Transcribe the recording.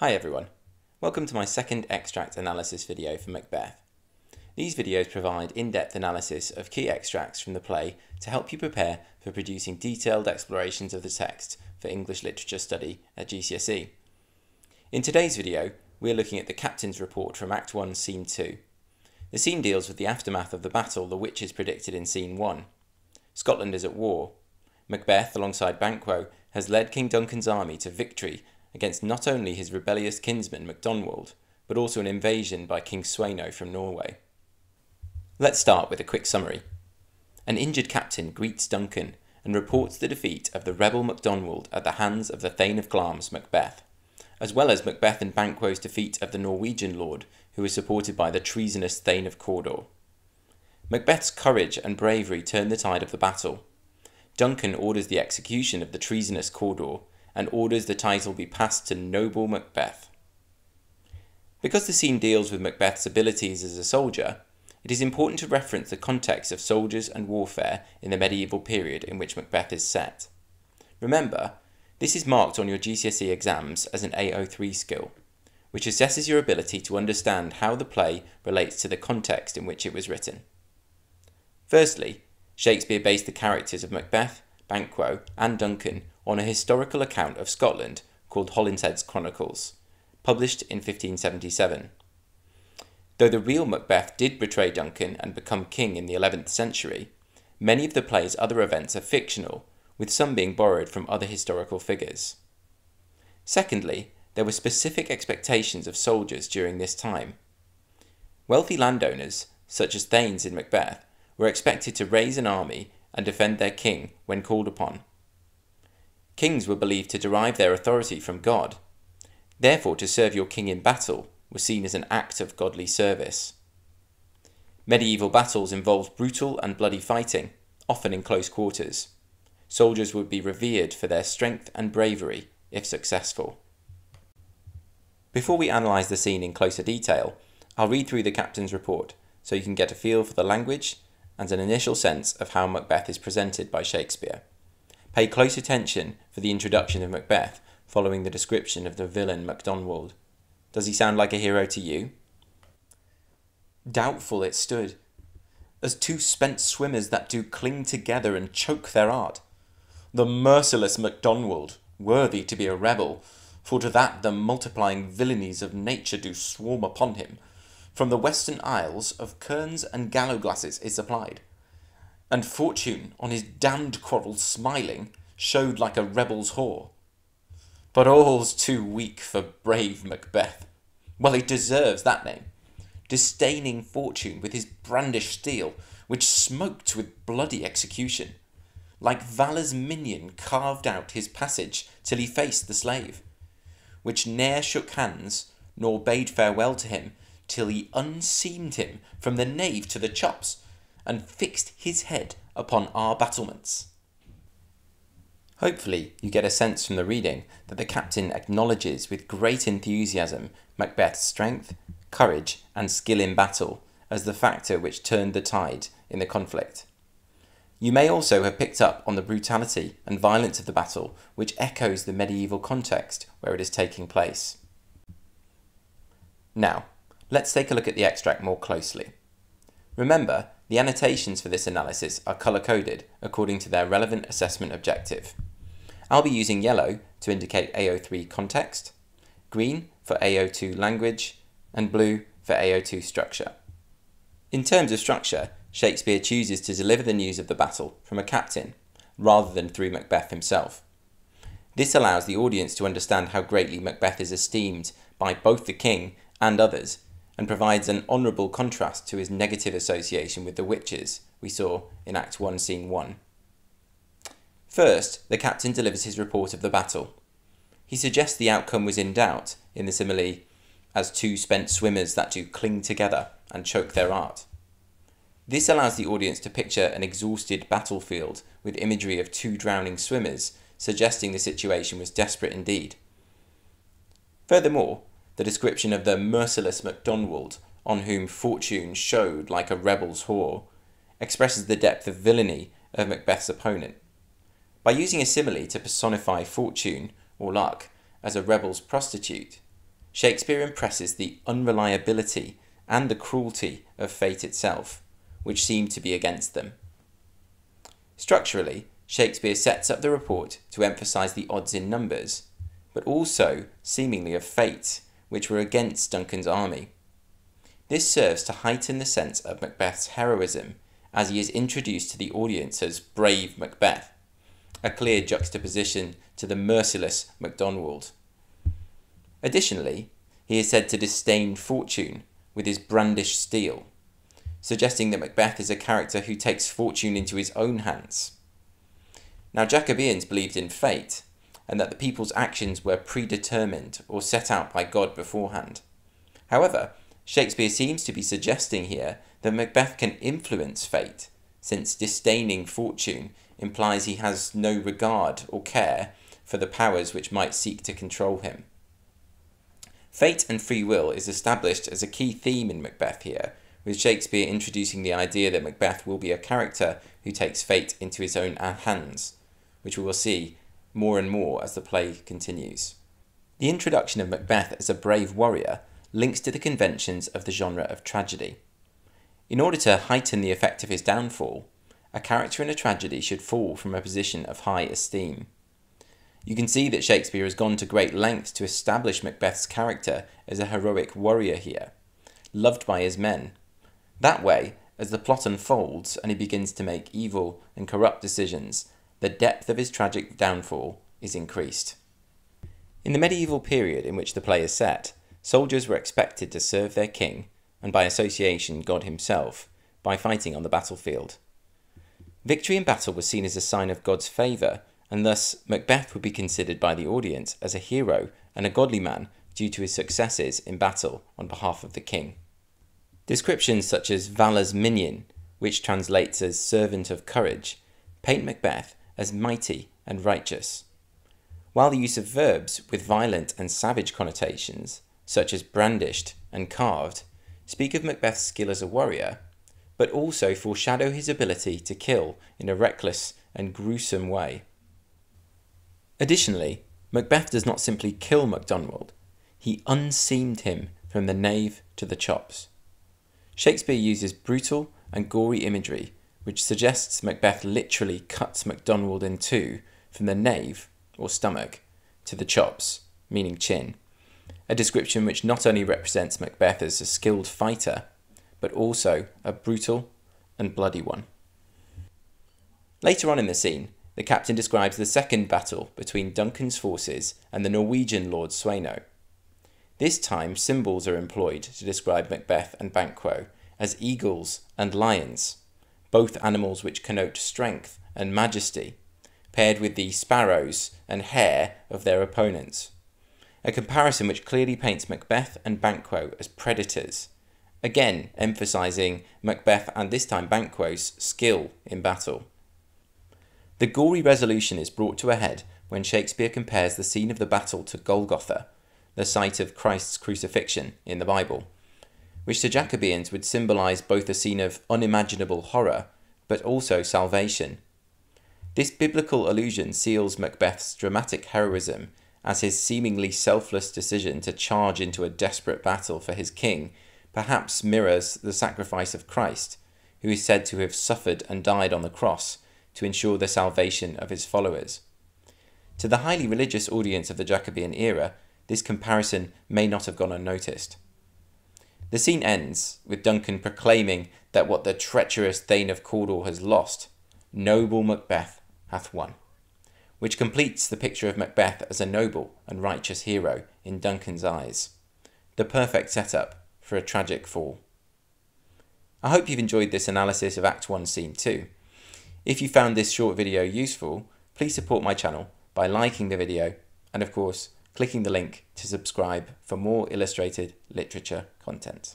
Hi everyone, welcome to my second extract analysis video for Macbeth. These videos provide in-depth analysis of key extracts from the play to help you prepare for producing detailed explorations of the text for English literature study at GCSE. In today's video, we are looking at the Captain's Report from Act 1, Scene 2. The scene deals with the aftermath of the battle the witches predicted in Scene 1. Scotland is at war. Macbeth, alongside Banquo, has led King Duncan's army to victory against not only his rebellious kinsman Macdonwald, but also an invasion by King Sweno from Norway. Let's start with a quick summary. An injured captain greets Duncan and reports the defeat of the rebel Macdonwald at the hands of the Thane of Glam's Macbeth, as well as Macbeth and Banquo's defeat of the Norwegian lord, who was supported by the treasonous Thane of Cawdor. Macbeth's courage and bravery turn the tide of the battle. Duncan orders the execution of the treasonous Cawdor, and orders the title be passed to Noble Macbeth. Because the scene deals with Macbeth's abilities as a soldier, it is important to reference the context of soldiers and warfare in the medieval period in which Macbeth is set. Remember, this is marked on your GCSE exams as an A03 skill, which assesses your ability to understand how the play relates to the context in which it was written. Firstly, Shakespeare based the characters of Macbeth, Banquo, and Duncan on a historical account of Scotland called Holinshed's Chronicles, published in 1577. Though the real Macbeth did betray Duncan and become king in the 11th century, many of the play's other events are fictional, with some being borrowed from other historical figures. Secondly, there were specific expectations of soldiers during this time. Wealthy landowners, such as Thanes in Macbeth, were expected to raise an army and defend their king when called upon. Kings were believed to derive their authority from God. Therefore, to serve your king in battle was seen as an act of godly service. Medieval battles involved brutal and bloody fighting, often in close quarters. Soldiers would be revered for their strength and bravery if successful. Before we analyse the scene in closer detail, I'll read through the captain's report so you can get a feel for the language and an initial sense of how Macbeth is presented by Shakespeare. Pay close attention for the introduction of Macbeth following the description of the villain Macdonwald. Does he sound like a hero to you? Doubtful it stood, as two spent swimmers that do cling together and choke their art. The merciless Macdonwald, worthy to be a rebel, for to that the multiplying villainies of nature do swarm upon him, from the western isles of Kerns and Gallowglasses is supplied. And Fortune, on his damned quarrel smiling, showed like a rebel's whore. But all's too weak for brave Macbeth. Well, he deserves that name, disdaining Fortune with his brandished steel, which smoked with bloody execution. Like Valor's minion carved out his passage till he faced the slave, which ne'er shook hands, nor bade farewell to him, till he unseamed him from the knave to the chops, and fixed his head upon our battlements. Hopefully you get a sense from the reading that the captain acknowledges with great enthusiasm Macbeth's strength, courage and skill in battle as the factor which turned the tide in the conflict. You may also have picked up on the brutality and violence of the battle, which echoes the medieval context where it is taking place. Now, let's take a look at the extract more closely. Remember, the annotations for this analysis are colour-coded according to their relevant assessment objective. I'll be using yellow to indicate A03 context, green for A02 language, and blue for A02 structure. In terms of structure, Shakespeare chooses to deliver the news of the battle from a captain, rather than through Macbeth himself. This allows the audience to understand how greatly Macbeth is esteemed by both the king and others, and provides an honourable contrast to his negative association with the witches we saw in Act 1, Scene 1. First, the captain delivers his report of the battle. He suggests the outcome was in doubt in the simile, as two spent swimmers that do cling together and choke their art. This allows the audience to picture an exhausted battlefield with imagery of two drowning swimmers, suggesting the situation was desperate indeed. Furthermore, the description of the merciless Macdonwald, on whom Fortune showed like a rebel's whore, expresses the depth of villainy of Macbeth's opponent. By using a simile to personify Fortune, or luck, as a rebel's prostitute, Shakespeare impresses the unreliability and the cruelty of fate itself, which seem to be against them. Structurally, Shakespeare sets up the report to emphasise the odds in numbers, but also seemingly of fate, which were against Duncan's army. This serves to heighten the sense of Macbeth's heroism, as he is introduced to the audience as brave Macbeth, a clear juxtaposition to the merciless Macdonwald. Additionally, he is said to disdain fortune with his brandished steel, suggesting that Macbeth is a character who takes fortune into his own hands. Now, Jacobeans believed in fate, and that the people's actions were predetermined or set out by God beforehand. However, Shakespeare seems to be suggesting here that Macbeth can influence fate, since disdaining fortune implies he has no regard or care for the powers which might seek to control him. Fate and free will is established as a key theme in Macbeth here, with Shakespeare introducing the idea that Macbeth will be a character who takes fate into his own hands, which we will see more and more as the play continues. The introduction of Macbeth as a brave warrior links to the conventions of the genre of tragedy. In order to heighten the effect of his downfall, a character in a tragedy should fall from a position of high esteem. You can see that Shakespeare has gone to great lengths to establish Macbeth's character as a heroic warrior here, loved by his men. That way, as the plot unfolds and he begins to make evil and corrupt decisions, the depth of his tragic downfall is increased. In the medieval period in which the play is set, soldiers were expected to serve their king, and by association God himself, by fighting on the battlefield. Victory in battle was seen as a sign of God's favour, and thus Macbeth would be considered by the audience as a hero and a godly man due to his successes in battle on behalf of the king. Descriptions such as Valor's Minion, which translates as servant of courage, paint Macbeth as mighty and righteous, while the use of verbs with violent and savage connotations, such as brandished and carved, speak of Macbeth's skill as a warrior, but also foreshadow his ability to kill in a reckless and gruesome way. Additionally, Macbeth does not simply kill Macdonwald, he unseamed him from the nave to the chops. Shakespeare uses brutal and gory imagery, which suggests Macbeth literally cuts Macdonwald in two from the nave, or stomach, to the chops, meaning chin, a description which not only represents Macbeth as a skilled fighter, but also a brutal and bloody one. Later on in the scene, the captain describes the second battle between Duncan's forces and the Norwegian Lord Sweno. This time, symbols are employed to describe Macbeth and Banquo as eagles and lions, both animals which connote strength and majesty, paired with the sparrows and hare of their opponents, a comparison which clearly paints Macbeth and Banquo as predators, again emphasising Macbeth and this time Banquo's skill in battle. The gory resolution is brought to a head when Shakespeare compares the scene of the battle to Golgotha, the site of Christ's crucifixion in the Bible, which to Jacobeans would symbolise both a scene of unimaginable horror, but also salvation. This biblical allusion seals Macbeth's dramatic heroism as his seemingly selfless decision to charge into a desperate battle for his king perhaps mirrors the sacrifice of Christ, who is said to have suffered and died on the cross to ensure the salvation of his followers. To the highly religious audience of the Jacobean era, this comparison may not have gone unnoticed. The scene ends with Duncan proclaiming that what the treacherous Thane of Cawdor has lost, noble Macbeth hath won, which completes the picture of Macbeth as a noble and righteous hero in Duncan's eyes, the perfect setup for a tragic fall. I hope you've enjoyed this analysis of Act 1, Scene 2. If you found this short video useful, please support my channel by liking the video and, of course, clicking the link to subscribe for more illustrated literature content.